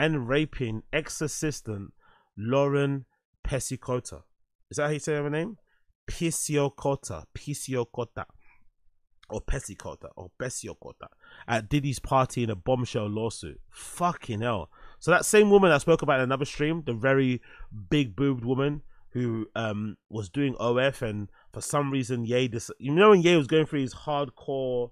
and raping ex-assistant Lauren Pisciotta. Is that how you say her name? Pisciotta at Diddy's party in a bombshell lawsuit. Fucking hell. So that same woman I spoke about in another stream, the very big boobed woman who was doing OF, and for some reason Ye, you know, when Ye was going through his hardcore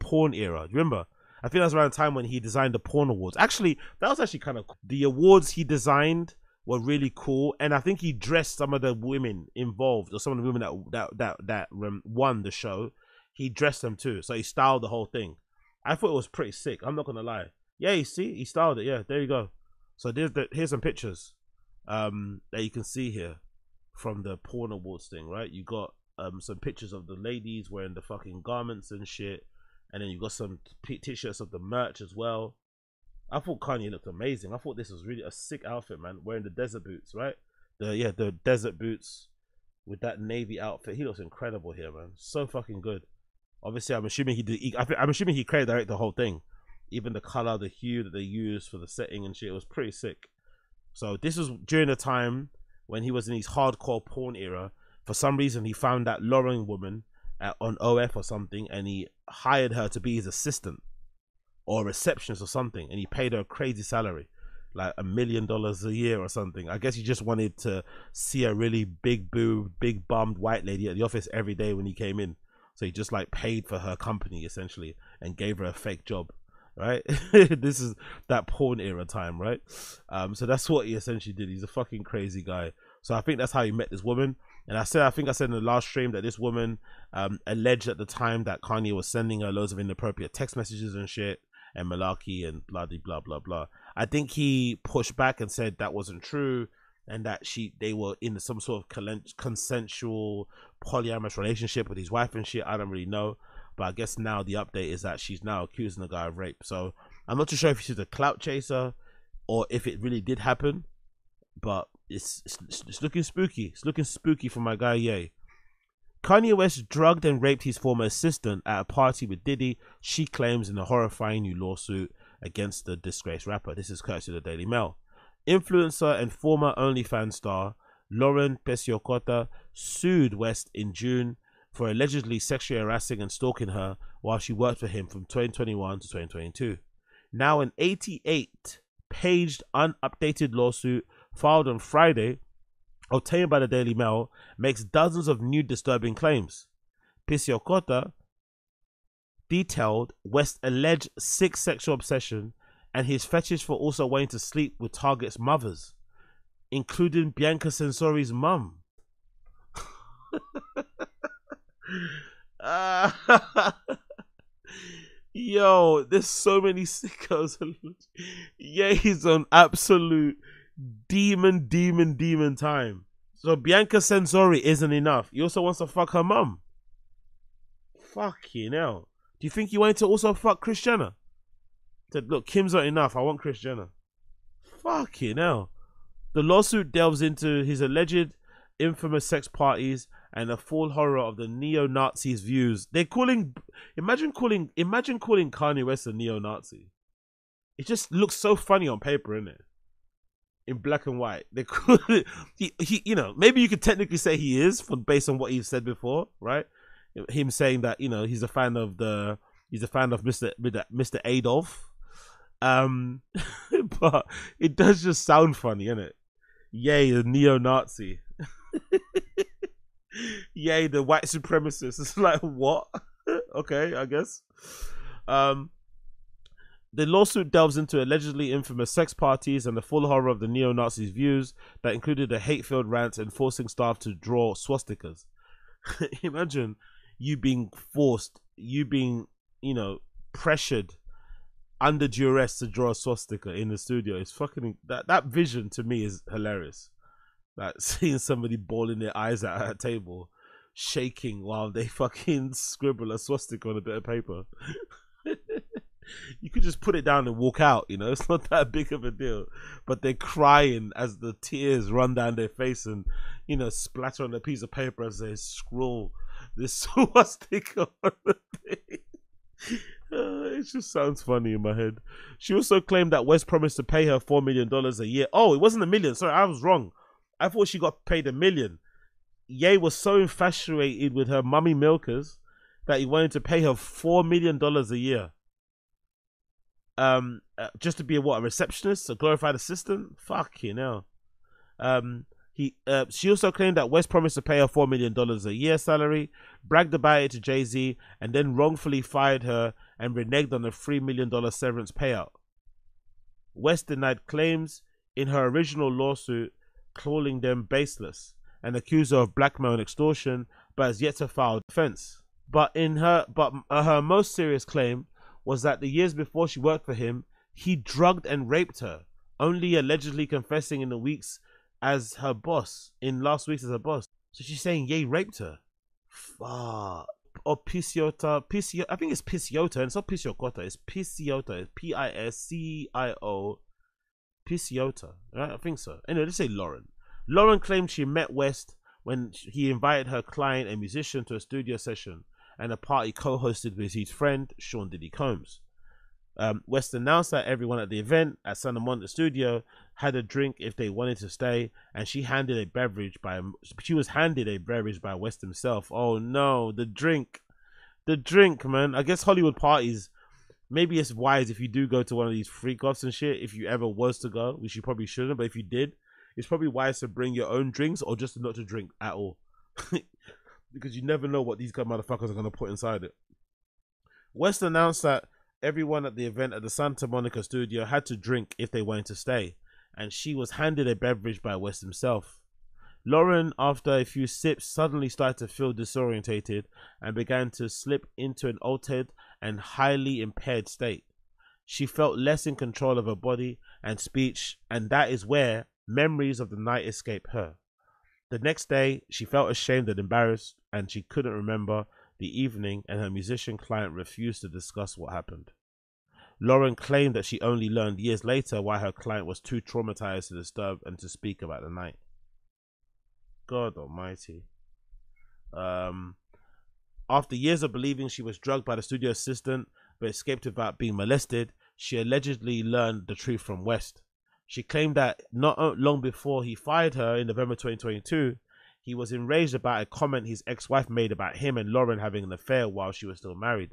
porn era, remember? I think that's around the time when he designed the porn awards. Actually, that was actually kind of cool. The awards he designed were really cool, and I think he dressed some of the women involved, or some of the women that won the show. He dressed them too, so he styled the whole thing. I thought it was pretty sick, I'm not gonna lie. Yeah, you see, he styled it. Yeah, there you go. So here's some pictures that you can see here from the porn awards thing, right? You got some pictures of the ladies wearing the fucking garments and shit, and then you got some t-shirts of the merch as well. I thought Kanye looked amazing. I thought this was really a sick outfit, man. Wearing the desert boots, right? The desert boots with that navy outfit. He looks incredible here, man. So fucking good. Obviously, I'm assuming he did. I'm assuming he created the whole thing, even the color, the hue that they used for the setting and shit. It was pretty sick. So this was during the time when he was in his hardcore porn era. For some reason, he found that Lauren woman on OF or something, and he hired her to be his assistant or receptionist or something, and he paid her a crazy salary, like $1 million a year or something. I guess he just wanted to see a really big boob, big bummed white lady at the office every day when he came in, so he just like paid for her company essentially and gave her a fake job, right? This is that porn era time, right? So that's what he essentially did. He's a fucking crazy guy. So I think that's how he met this woman. And I think I said in the last stream that this woman alleged at the time that Kanye was sending her loads of inappropriate text messages and shit and malarkey and blah blah blah blah. I think he pushed back and said that wasn't true, and that they were in some sort of consensual polyamorous relationship with his wife and shit. I don't really know, but I guess now the update is that she's now accusing the guy of rape. So I'm not too sure if she's a clout chaser or if it really did happen, but it's looking spooky. It's looking spooky for my guy Ye. Kanye West drugged and raped his former assistant at a party with Diddy, she claims in a horrifying new lawsuit against the disgraced rapper. This is courtesy of the Daily Mail. Influencer and former OnlyFans star Lauren Pisciotta sued West in June for allegedly sexually harassing and stalking her while she worked for him from 2021 to 2022. Now an 88-page unupdated lawsuit filed on Friday, obtained by the Daily Mail, makes dozens of new disturbing claims. Pisciotta detailed West's alleged sick sexual obsession and his fetish for also wanting to sleep with targets' mothers, including Bianca Censori's mum. Yo, there's so many sickos. Yeah, he's on absolute demon time. So Bianca Censori isn't enough. He also wants to fuck her mum. Fucking hell. Do you think he wanted to also fuck Kris Jenner? Said, look, Kim's not enough, I want Kris Jenner. Fucking hell. The lawsuit delves into his alleged infamous sex parties and the full horror of the neo-Nazis' views. They're calling... Imagine calling Kanye West a neo-Nazi. It just looks so funny on paper, innit? In black and white. They could, you know, maybe you could technically say he is, for based on what he's said before, right? Him saying that, you know, he's a fan of Mr. Adolf. But it does just sound funny, innit? Yay, the neo-Nazi. Yay, the white supremacist. It's like, what? Okay, I guess. The lawsuit delves into allegedly infamous sex parties and the full horror of the neo-Nazis' views that included a hate-filled rant and forcing staff to draw swastikas. Imagine you being forced, you being, you know, pressured under duress to draw a swastika in the studio. It's fucking... That vision to me is hilarious. Like seeing somebody bawling their eyes out at a table, shaking while they fucking scribble a swastika on a bit of paper. You could just put it down and walk out, you know, it's not that big of a deal, but they're crying as the tears run down their face and, you know, splatter on a piece of paper as they scroll this swastika on the thing. It just sounds funny in my head. She also claimed that West promised to pay her $4 million a year. Oh, it wasn't $1 million. Sorry, I was wrong. I thought she got paid $1 million. Ye was so infatuated with her mummy milkers that he wanted to pay her $4 million a year. Just to be a receptionist, a glorified assistant? Fucking hell. She also claimed that West promised to pay her $4 million a year salary, bragged about it to Jay-Z, and then wrongfully fired her and reneged on a $3 million severance payout. West denied claims in her original lawsuit, calling them baseless, and accused her of blackmail and extortion, but has yet to file defense. But her most serious claim was that the years before she worked for him, he drugged and raped her, only allegedly confessing in the weeks as her boss, in last week's as her boss. So she's saying Ye raped her. Fuck. Or Pisciotta, I think it's Pisciotta, and it's not Pisciotta, it's Pisciotta, it's P-I-S-C-I-O, Pisciotta, right? I think so. Anyway, let's say Lauren. Lauren claimed she met West when he invited her client, a musician, to a studio session and a party co-hosted with his friend, Sean Diddy Combs. West announced that everyone at the event at Santa Monica Studio had a drink if they wanted to stay, and she was handed a beverage by West himself. Oh no, the drink, man. I guess Hollywood parties, maybe it's wise if you do go to one of these freak-offs and shit, if you ever was to go, which you probably shouldn't, but if you did, it's probably wise to bring your own drinks or just not to drink at all. Because you never know what these motherfuckers are going to put inside it. West announced that everyone at the event at the Santa Monica Studio had to drink if they wanted to stay, and she was handed a beverage by West himself. Lauren, after a few sips, suddenly started to feel disorientated and began to slip into an altered and highly impaired state. She felt less in control of her body and speech, and that is where memories of the night escaped her. The next day, she felt ashamed and embarrassed, and she couldn't remember the evening, and her musician client refused to discuss what happened. Lauren claimed that she only learned years later why her client was too traumatized to disturb and to speak about the night. God almighty. After years of believing she was drugged by the studio assistant but escaped without being molested, she allegedly learned the truth from West. She claimed that not long before he fired her in November 2022, he was enraged about a comment his ex-wife made about him and Lauren having an affair while she was still married.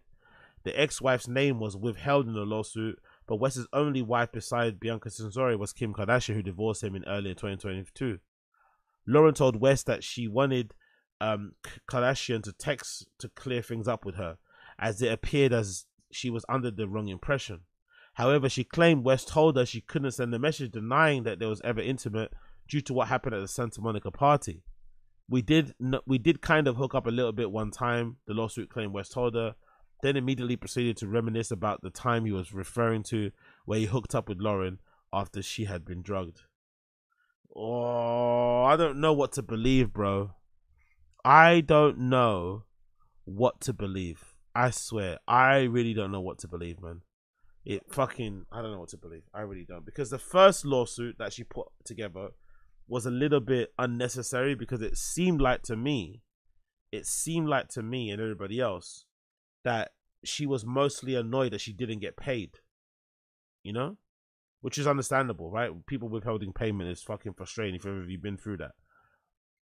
The ex-wife's name was withheld in the lawsuit, but West's only wife besides Bianca Censori was Kim Kardashian, who divorced him in early 2022. Lauren told West that she wanted Kardashian to text to clear things up with her, as it appeared as she was under the wrong impression. However, she claimed West told her she couldn't send the message, denying that they was ever intimate due to what happened at the Santa Monica party. We did kind of hook up a little bit one time, the lawsuit claimed West told her, then immediately proceeded to reminisce about the time he was referring to where he hooked up with Lauren after she had been drugged. Oh, I don't know what to believe, bro. I don't know what to believe. I swear, I really don't know what to believe, man. I don't know what to believe. I really don't. Because the first lawsuit that she put together was a little bit unnecessary, because it seemed like to me and everybody else that she was mostly annoyed that she didn't get paid, you know, which is understandable, right? People withholding payment is fucking frustrating if ever you've been through that.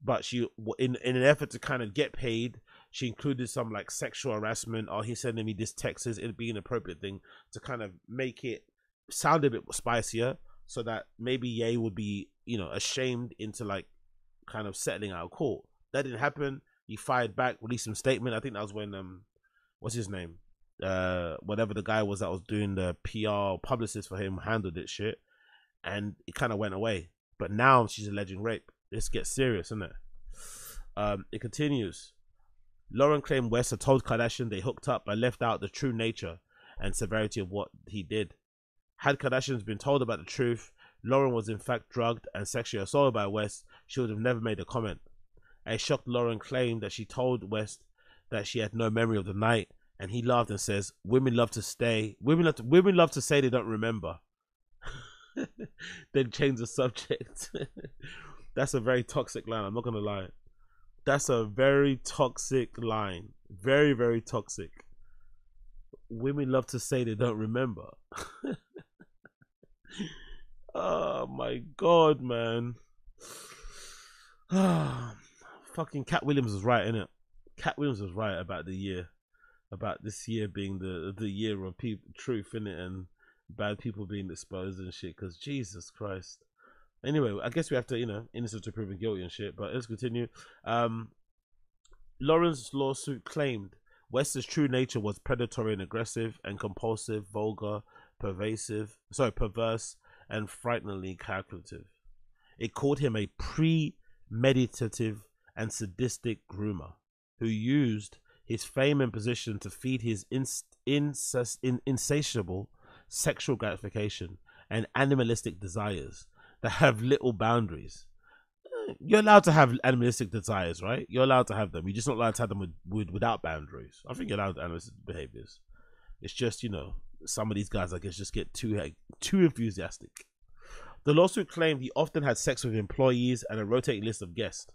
But she, in an effort to kind of get paid, she included some like sexual harassment, or he's sending me this text, it'd be an appropriate thing, to kind of make it sound a bit spicier, so that maybe Ye would be, you know, ashamed into like kind of settling out of court. That didn't happen. He fired back, released some statement. I think that was when what's his name, whatever the guy was that was doing the PR publicist for him, handled it shit, and it kind of went away. But now she's alleging rape. This gets serious, isn't it? It continues. Lauren claimed West had told Kardashian they hooked up but left out the true nature and severity of what he did. Had Kardashian been told about the truth, Lauren was in fact drugged and sexually assaulted by West, she would have never made a comment. A shocked Lauren claimed that she told West that she had no memory of the night, and he laughed and says, women love to say they don't remember. Then change the subject. That's a very toxic line, I'm not gonna lie. That's a very toxic line. Very, very toxic. women love to say they don't remember. Oh my God, man. Fucking Cat Williams was right, innit? Cat Williams was right about the year, about this year being the year of people, truth, innit, and bad people being exposed and shit, because Jesus Christ. Anyway, I guess we have to, you know, innocent to proven guilty and shit, but let's continue. Lauren's lawsuit claimed West's true nature was predatory and aggressive and compulsive, vulgar, perverse, and frighteningly calculative. It called him a premeditative and sadistic groomer who used his fame and position to feed his insatiable sexual gratification and animalistic desires that have little boundaries. You're allowed to have animalistic desires, right? You're allowed to have them. You're just not allowed to have them without boundaries. I think you're allowed animalistic behaviors. It's just, you know, some of these guys, I guess, just get too enthusiastic. The lawsuit claimed he often had sex with employees and a rotating list of guests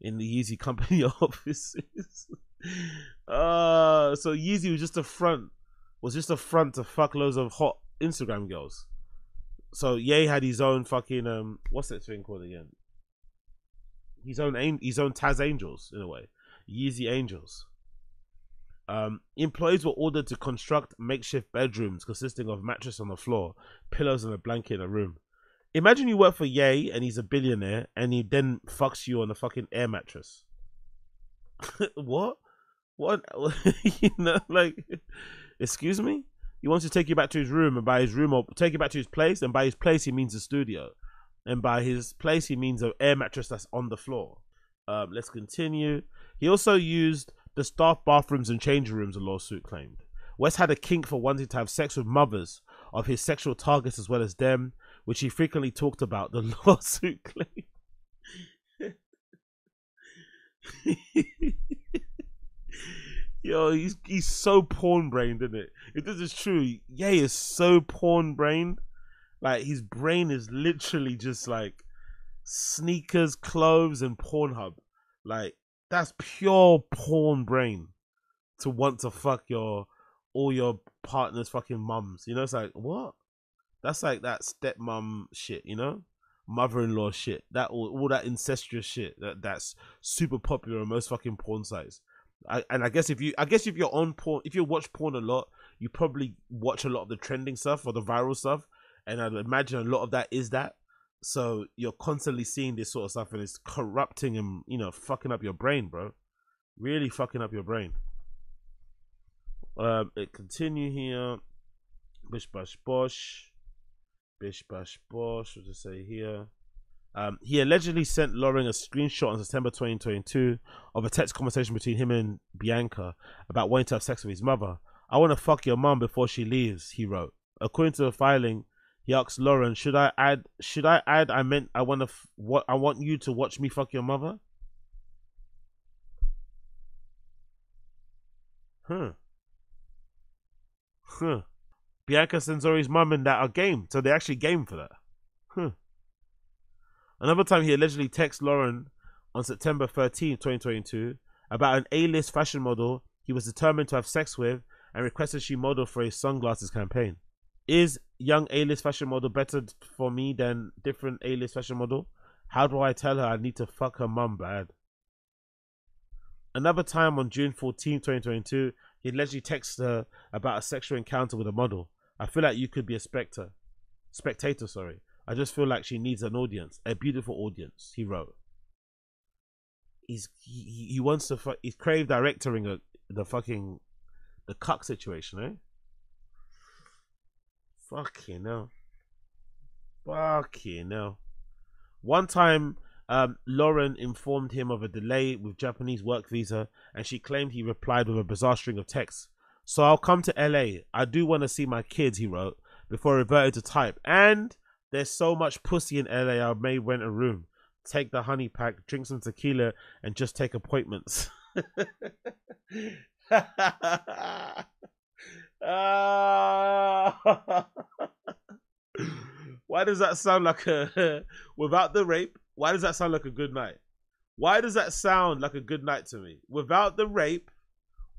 in the Yeezy company offices. So Yeezy was just a front. Was just a front to fuck loads of hot Instagram girls. So Ye had his own fucking what's that thing called again? His own Taz Angels, in a way, Yeezy Angels. Employees were ordered to construct makeshift bedrooms consisting of mattress on the floor, pillows and a blanket in a room. Imagine you work for Ye and he's a billionaire and he then fucks you on a fucking air mattress. What? You know, like, excuse me? He wants to take you back to his room, and by his room, or take you back to his place, and by his place he means the studio. And by his place, he means an air mattress that's on the floor. Let's continue. He also used the staff bathrooms and changing rooms, a lawsuit claimed. West had a kink for wanting to have sex with mothers of his sexual targets as well as them, which he frequently talked about, the lawsuit claimed. Yo, he's so porn-brained, isn't it? If this is true, Ye is so porn-brained. Like, his brain is literally just like sneakers, clothes, and Pornhub. Like, that's pure porn brain to want to fuck all your partner's fucking mums. You know, it's like, what? That's like that stepmom shit, you know? Mother-in-law shit. That all that incestuous shit that's super popular on most fucking porn sites. I guess if you're on porn, if you watch porn a lot, you probably watch a lot of the trending stuff or the viral stuff. And I'd imagine a lot of that is that. So you're constantly seeing this sort of stuff and it's corrupting and, you know, fucking up your brain, bro. Really fucking up your brain. It continue here. Bish, bash, bosh. Bish, bash, bosh. What does it say here? He allegedly sent Lauren a screenshot on September 2022 of a text conversation between him and Bianca about wanting to have sex with his mother. "I want to fuck your mum before she leaves," he wrote. According to the filing, he asked Lauren, "Should I add? I want you to watch me fuck your mother." Huh. Bianca Censori's mum and that are game, so they're actually game for that. Huh. Another time, he allegedly texted Lauren on September 13, 2022, about an A-list fashion model he was determined to have sex with, and requested she model for his sunglasses campaign. "Is young A-list fashion model better for me than different A-list fashion model? How do I tell her I need to fuck her mum bad?" Another time, on June 14, 2022, he allegedly texted her about a sexual encounter with a model. "I feel like you could be a spectator. I just feel like she needs an audience, a beautiful audience," he wrote. He wants to fuck. He's crave directing the fucking the cuck situation, eh? Fucking hell. One time, Lauren informed him of a delay with Japanese work visa, and she claimed he replied with a bizarre string of texts. "So I'll come to LA. I do want to see my kids," he wrote, before reverting to type. "And there's so much pussy in LA, I may rent a room, take the honey pack, drink some tequila, and just take appointments." Why does that sound like a without the rape? Why does that sound like a good night? Why does that sound like a good night to me? Without the rape,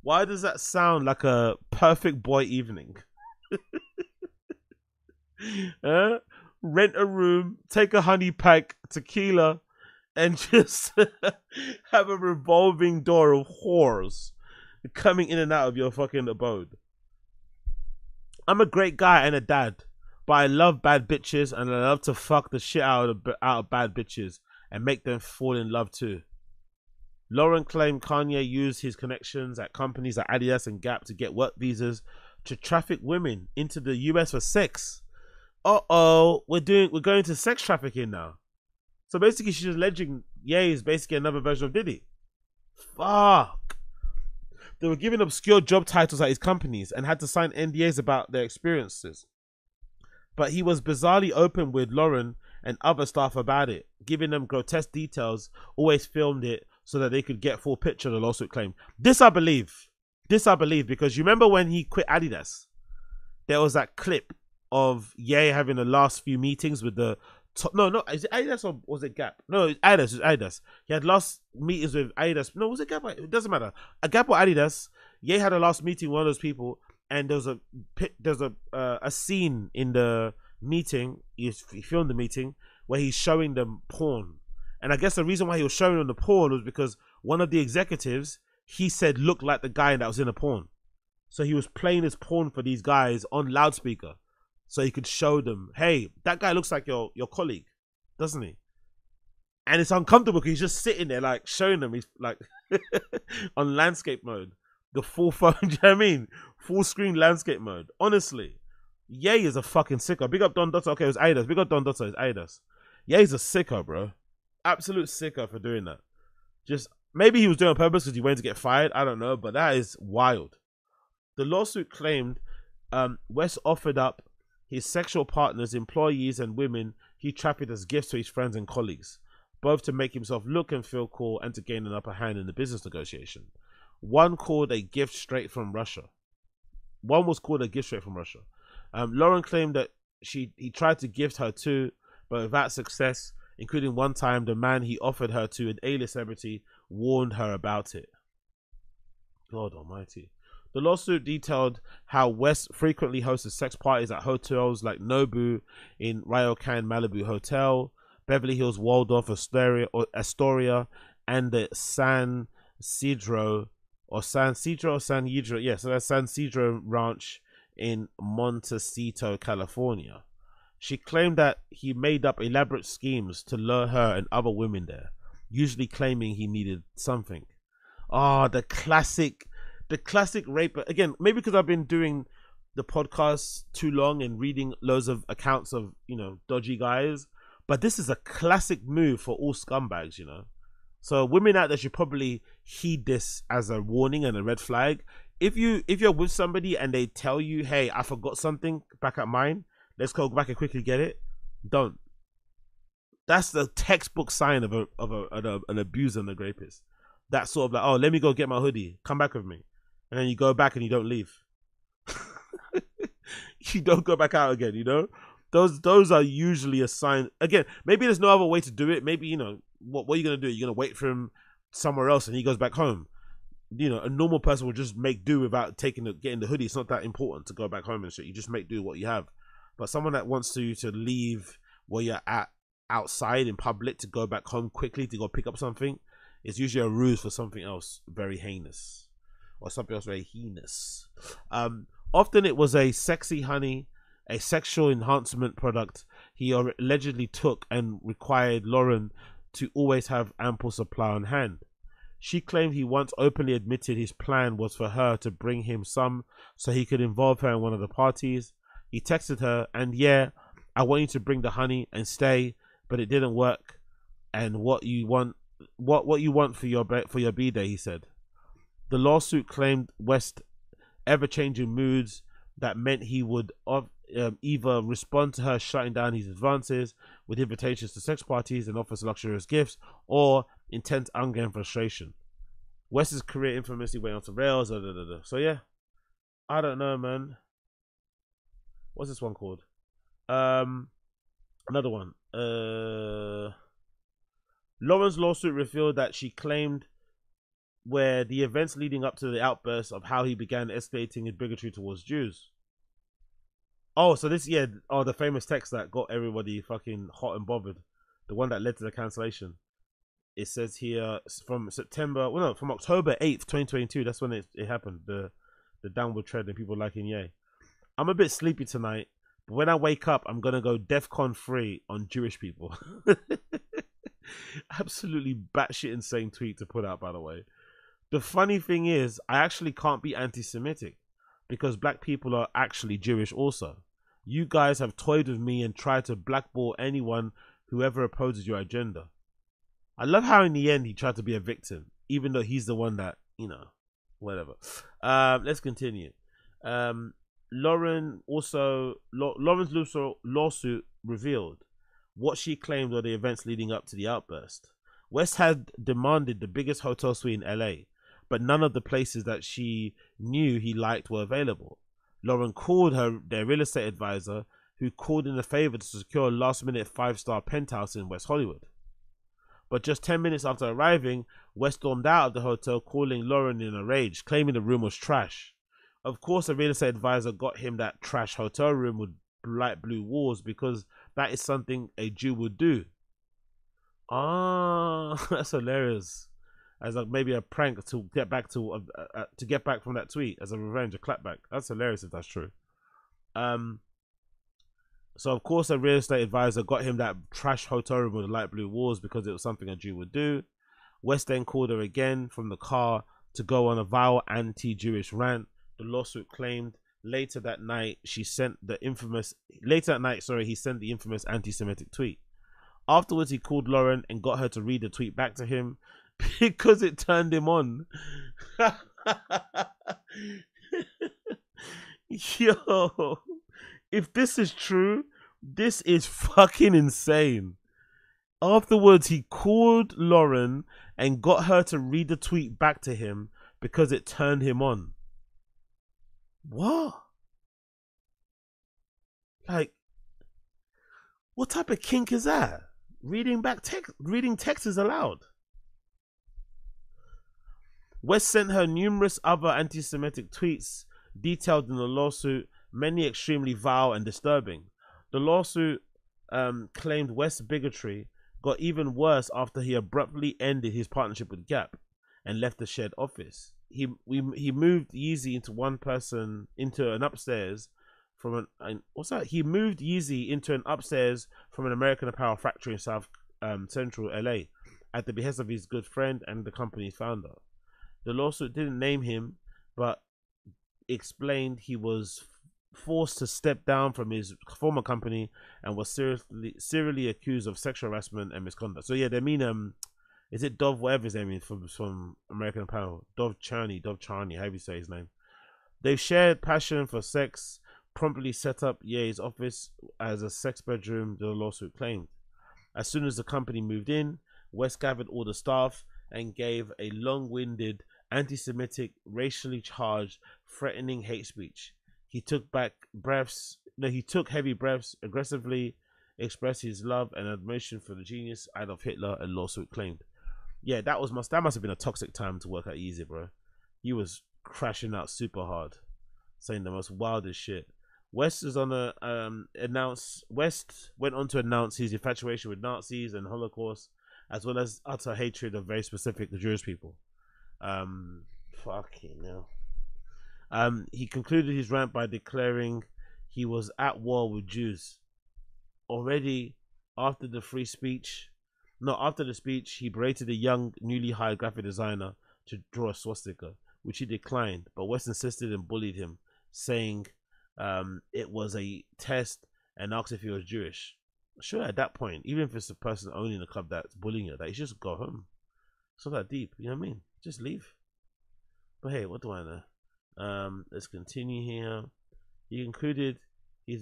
Why does that sound like a perfect boy evening? Rent a room, take a honey pack, tequila, and just have a revolving door of whores coming in and out of your fucking abode. I'm a great guy and a dad, but I love bad bitches, and I love to fuck the shit out of bad bitches and make them fall in love too. Lauren claimed Kanye used his connections at companies like Adidas and Gap to get work visas to traffic women into the US for sex. Uh-oh, we're going to sex trafficking now. So basically she's alleging Ye is basically another version of Diddy. Fuck. They were given obscure job titles at his companies and had to sign NDAs about their experiences. But he was bizarrely open with Lauren and other staff about it, giving them grotesque details, always filmed it so that they could get full picture of the lawsuit claim. This I believe. This I believe, because you remember when he quit Adidas, there was that clip of Ye having the last few meetings with the top, no, is it Adidas or was it Gap? No, it's Adidas, it's Adidas. He had last meetings with Adidas. No, was it Gap? It doesn't matter. A Gap or Adidas, Ye had a last meeting with one of those people, and there's a scene in the meeting, he filmed the meeting, where he's showing them porn. And I guess the reason why he was showing them the porn was because one of the executives, he said, looked like the guy that was in the porn. So he was playing his porn for these guys on loudspeaker, so he could show them, hey, that guy looks like your colleague, doesn't he? And it's uncomfortable because he's just sitting there like showing them, he's like on landscape mode, the full phone, do you know what I mean? Full screen landscape mode. Honestly, Ye is a fucking sicko. Big up Don Dotto. Okay, it was Adidas. Big up Don Dotto, it's Adidas. Ye is a sicko, bro. Absolute sicko for doing that. Just, maybe he was doing it on purpose because he wanted to get fired, I don't know, but that is wild. The lawsuit claimed West offered up his sexual partners, employees, and women he trafficked as gifts to his friends and colleagues, both to make himself look and feel cool and to gain an upper hand in the business negotiation. One called a gift straight from Russia. One was called a gift straight from Russia. Lauren claimed that he tried to gift her two, but without success, including one time the man he offered her to, an A-list celebrity, warned her about it. God almighty. The lawsuit detailed how West frequently hosted sex parties at hotels like Nobu in Ryokan Malibu Hotel, Beverly Hills Waldorf Astoria, and the San Cedro Ranch in Montecito, California. She claimed that he made up elaborate schemes to lure her and other women there, usually claiming he needed something. Ah, the classic rape. Again, maybe because I've been doing the podcast too long and reading loads of accounts of, you know, dodgy guys, but this is a classic move for all scumbags, you know. So women out there should probably heed this as a warning and a red flag. If you're with somebody and they tell you, hey, I forgot something back at mine, let's go back and quickly get it, don't. That's the textbook sign of an abuser and a rapist. That sort of like, oh, let me go get my hoodie, come back with me. And then you go back and you don't leave. You don't go back out again, you know? Those are usually a sign. Again, maybe there's no other way to do it. Maybe, you know, what are you going to do? You're going to wait for him somewhere else and he goes back home. You know, a normal person will just make do without getting the hoodie. It's not that important to go back home and shit. You just make do with what you have. But someone that wants you to leave where you're at outside in public to go back home quickly to go pick up something, it's usually a ruse for something else very heinous. Or something else very heinous. Often it was a sexy honey, a sexual enhancement product he allegedly took and required Lauren to always have ample supply on hand. She claimed he once openly admitted his plan was for her to bring him some so he could involve her in one of the parties. He texted her, and yeah, I want you to bring the honey and stay, but it didn't work. And what you want for your b-day, he said. The lawsuit claimed West ever-changing moods that meant he would either respond to her shutting down his advances with invitations to sex parties and offers luxurious gifts, or intense anger and frustration. West's career infamously went off the rails. So yeah, I don't know, man. What's this one called? Another one. Lauren's lawsuit revealed that she claimed where the events leading up to the outburst of how he began escalating his bigotry towards Jews. Oh, so this, yeah, oh, the famous text that got everybody fucking hot and bothered. The one that led to the cancellation. It says here, from October 8th, 2022, that's when it happened, the downward trend and people liking Ye. I'm a bit sleepy tonight, but when I wake up, I'm going to go DEFCON 3 on Jewish people. Absolutely batshit insane tweet to put out, by the way. The funny thing is, I actually can't be anti-Semitic because black people are actually Jewish also. You guys have toyed with me and tried to blackball anyone whoever opposes your agenda. I love how in the end he tried to be a victim, even though he's the one that, you know, whatever. Let's continue. Lauren's lawsuit revealed what she claimed were the events leading up to the outburst. West had demanded the biggest hotel suite in LA, but none of the places that she knew he liked were available. Lauren called their real estate advisor, who called in a favor to secure a last-minute five-star penthouse in West Hollywood. But just 10 minutes after arriving, West stormed out of the hotel, calling Lauren in a rage, claiming the room was trash. Of course, a real estate advisor got him that trash hotel room with light blue walls because that is something a Jew would do. Ah, that's hilarious. As like maybe a prank to get back to get back from that tweet as a revenge, a clapback. That's hilarious if that's true. So, of course, a real estate advisor got him that trash hotel room with light blue walls because it was something a Jew would do. West then called her again from the car to go on a vile anti-Jewish rant. The lawsuit claimed he sent the infamous anti-Semitic tweet. Afterwards, he called Lauren and got her to read the tweet back to him because it turned him on. Yo. If this is true, this is fucking insane. Afterwards, he called Lauren and got her to read the tweet back to him because it turned him on. What? Like, what type of kink is that? Reading text is allowed. West sent her numerous other anti-Semitic tweets detailed in the lawsuit, many extremely vile and disturbing. The lawsuit claimed West's bigotry got even worse after he abruptly ended his partnership with Gap and left the shared office. He moved Yeezy He moved Yeezy into an upstairs from an American Apparel factory in South Central LA at the behest of his good friend and the company's founder. The lawsuit didn't name him, but explained he was forced to step down from his former company and was seriously accused of sexual harassment and misconduct. So yeah, they mean is it Dov, whatever his name is, from American Apparel, Dov Charny, however you say his name. They've shared passion for sex, promptly set up Ye's office as a sex bedroom, the lawsuit claimed. As soon as the company moved in, West gathered all the staff and gave a long-winded, anti-Semitic, racially charged, threatening hate speech. He took heavy breaths, aggressively expressed his love and admiration for the genius Adolf Hitler, a lawsuit claimed. Yeah, that must have been a toxic time to work at Yeezy, bro. He was crashing out super hard, saying the most wildest shit. West went on to announce his infatuation with Nazis and Holocaust, as well as utter hatred of very specific Jewish people. Fucking hell. He concluded his rant by declaring he was at war with Jews. Already after the speech, he berated a young, newly hired graphic designer to draw a swastika, which he declined, but West insisted and bullied him, saying it was a test and asked if he was Jewish. Sure, at that point, even if it's the person owning the club that's bullying you, you should just go home. It's not that deep, you know what I mean? Just leave. But hey, what do I know? Let's continue here. He concluded his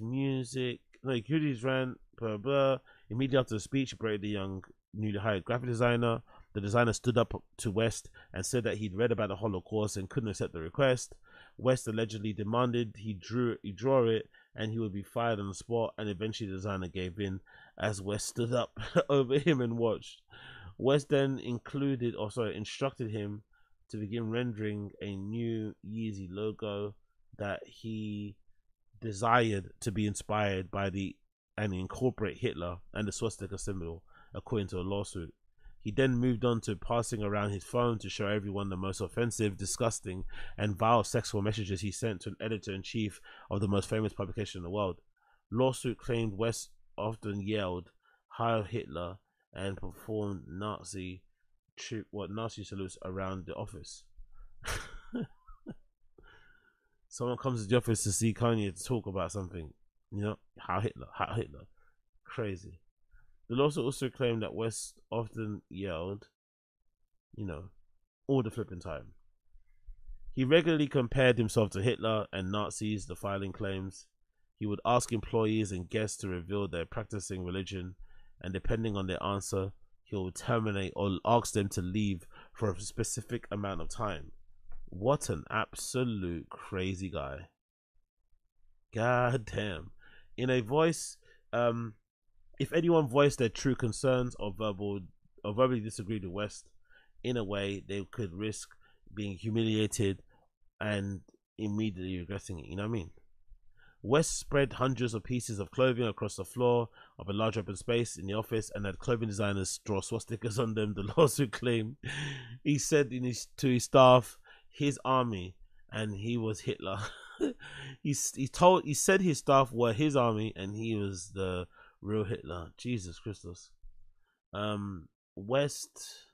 rant, blah, blah. Immediately after the speech, he berated the young, newly hired graphic designer. The designer stood up to West and said that he'd read about the Holocaust and couldn't accept the request. West allegedly demanded he draw it, and he would be fired on the spot, and eventually the designer gave in as West stood up over him and watched. West then instructed him to begin rendering a new Yeezy logo that he desired to be inspired by and incorporate Hitler and the swastika symbol, according to a lawsuit. He then moved on to passing around his phone to show everyone the most offensive, disgusting, and vile sexual messages he sent to an editor-in-chief of the most famous publication in the world. Lawsuit claimed West often yelled, "Heil Hitler," and performed Nazi salutes around the office. Someone comes to the office to see Kanye to talk about something, you know, "Heil Hitler, Heil Hitler." Crazy. The lawsuit also claimed that West often yelled, you know, all the flipping time. He regularly compared himself to Hitler and Nazis, the filing claims. He would ask employees and guests to reveal their practicing religion, and depending on their answer, he would terminate or ask them to leave for a specific amount of time. What an absolute crazy guy. God damn. In a voice, if anyone voiced their true concerns or verbally disagreed with West, in a way, they could risk being humiliated and immediately regretting it. You know what I mean? West spread hundreds of pieces of clothing across the floor of a large open space in the office and had clothing designers draw swastikas on them, the lawsuit claimed. He said to his staff, his army, and he was Hitler. He said his staff were his army and he was the real Hitler. Jesus Christus. West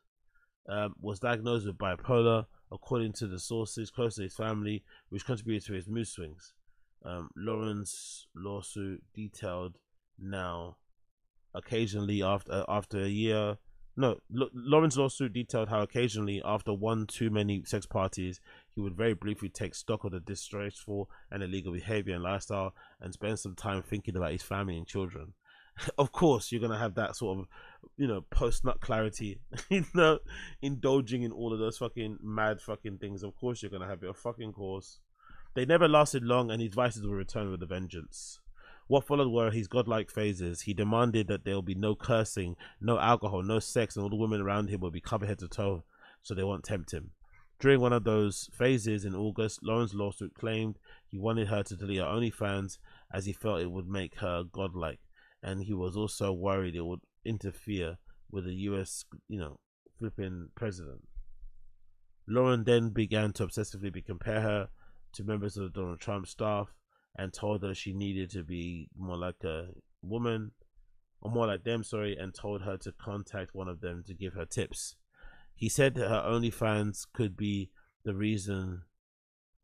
was diagnosed with bipolar, according to the sources close to his family, which contributed to his mood swings. Lauren's lawsuit detailed now occasionally after a year. No, Lauren's lawsuit detailed how occasionally after one too many sex parties, he would very briefly take stock of the disgraceful and illegal behavior and lifestyle and spend some time thinking about his family and children. Of course, you're going to have that sort of, you know, post-nut clarity, you know, indulging in all of those fucking mad fucking things. Of course, you're going to have it. Of fucking course. They never lasted long, and his vices were returned with a vengeance. What followed were his godlike phases. He demanded that there will be no cursing, no alcohol, no sex, and all the women around him will be covered head to toe, so they won't tempt him. During one of those phases in August, Lauren's lawsuit claimed he wanted her to delete her OnlyFans as he felt it would make her godlike, and he was also worried it would interfere with the U.S., you know, flipping president. Lauren then began to obsessively compare her to members of Donald Trump's staff and told her she needed to be more like a woman, or more like them, sorry, and told her to contact one of them to give her tips. He said that her OnlyFans could be the reason, he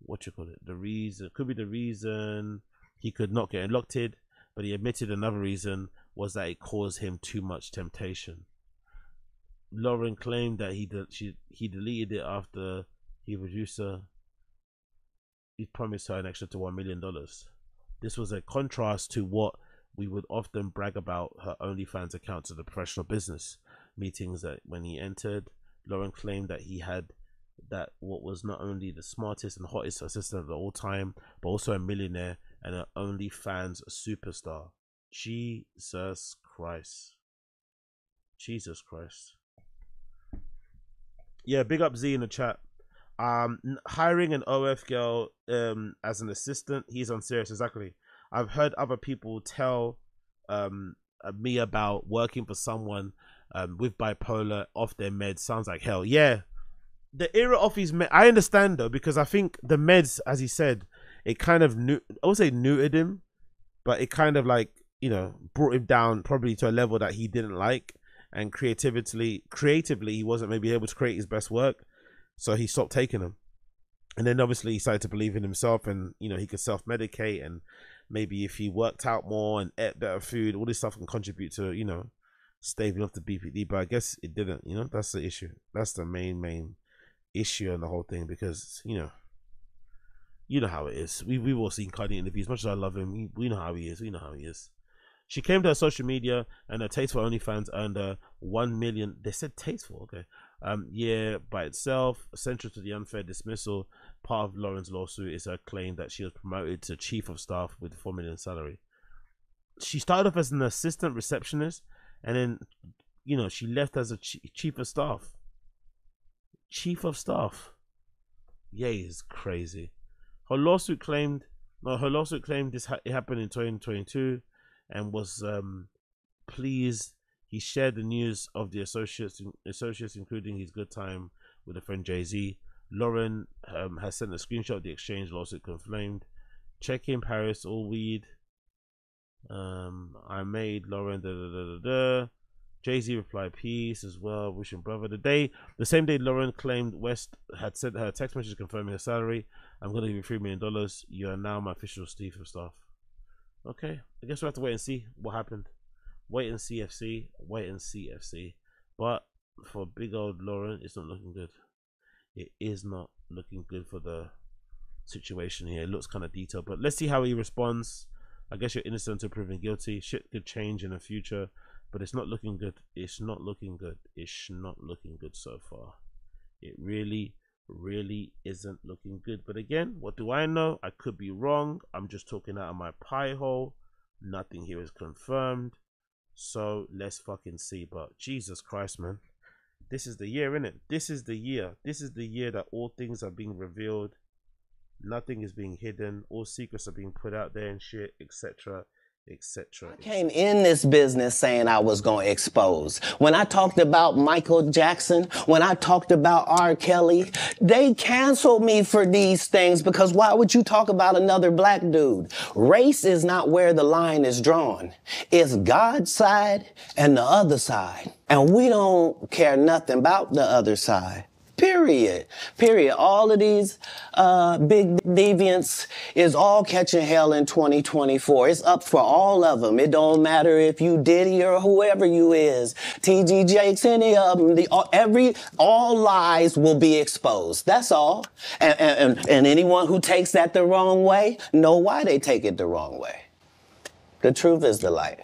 could not get elected, but he admitted another reason was that it caused him too much temptation. Lauren claimed that he deleted it after he reduced her. He promised her an extra to $1 million. This was a contrast to what we would often brag about her OnlyFans account to the professional business meetings that when he entered, Lauren claimed that he had that what was not only the smartest and hottest assistant of all time, but also a millionaire and an OnlyFans superstar. Jesus Christ. Jesus Christ. Yeah, big up Z in the chat. Hiring an OF girl as an assistant, he's unserious. Exactly. I've heard other people tell me about working for someone with bipolar off their meds. Sounds like hell. Yeah, the era of his meds, I understand though, because I think the meds, as he said, it kind of I would say neutered him, but it kind of, like, you know, brought him down probably to a level that he didn't like, and creatively he wasn't maybe able to create his best work. So he stopped taking them, and then obviously he started to believe in himself, and, you know, he could self-medicate, and maybe if he worked out more and ate better food, all this stuff can contribute to, you know, staving off the BPD. But I guess it didn't, you know. That's the issue. That's the main issue in the whole thing, because, you know how it is. We've all seen Kanye interviews. As much as I love him, we know how he is. We know how he is. She came to her social media, and her taste for OnlyFans earned her 1 million. They said tasteful, okay. Yeah, by itself, central to the unfair dismissal. Part of Lauren's lawsuit is her claim that she was promoted to chief of staff with a $4 million salary. She started off as an assistant receptionist, and then, you know, she left as a chief of staff. Chief of staff. Ye is crazy. Her lawsuit claimed this it happened in 2022, and was pleased he shared the news of the associates, including his good time with a friend Jay-Z. Lauren has sent a screenshot of the exchange. Lawsuit confirmed. Check in Paris, all weed. I made Lauren Jay-Z replied peace as well, wishing brother. The same day Lauren claimed West had sent her a text message confirming her salary. I'm gonna give you $3 million. You are now my official chief of staff. Okay, I guess we'll have to wait and see what happened. Wait and see, FC. But for big old Lauren, it's not looking good. It is not looking good for the situation here. It looks kind of detailed, but let's see how he responds. I guess you're innocent until proven guilty. Shit could change in the future, but it's not looking good. It's not looking good so far. It really, really isn't looking good. But again, what do I know? I could be wrong. I'm just talking out of my pie hole. Nothing here is confirmed. So let's fucking see. But Jesus Christ, man. This is the year, innit? This is the year. This is the year that all things are being revealed. Nothing is being hidden. All secrets are being put out there and shit, etc., etc. I came in this business saying I was going to expose. When I talked about Michael Jackson, when I talked about R. Kelly, they canceled me for these things because why would you talk about another black dude? Race is not where the line is drawn. It's God's side and the other side. And we don't care nothing about the other side. Period. All of these big deviants is all catching hell in 2024. It's up for all of them. It don't matter if you Diddy or whoever you is, T.D. Jakes, any of them. All lies will be exposed. That's all. And anyone who takes that the wrong way know why they take it the wrong way. The truth is the light.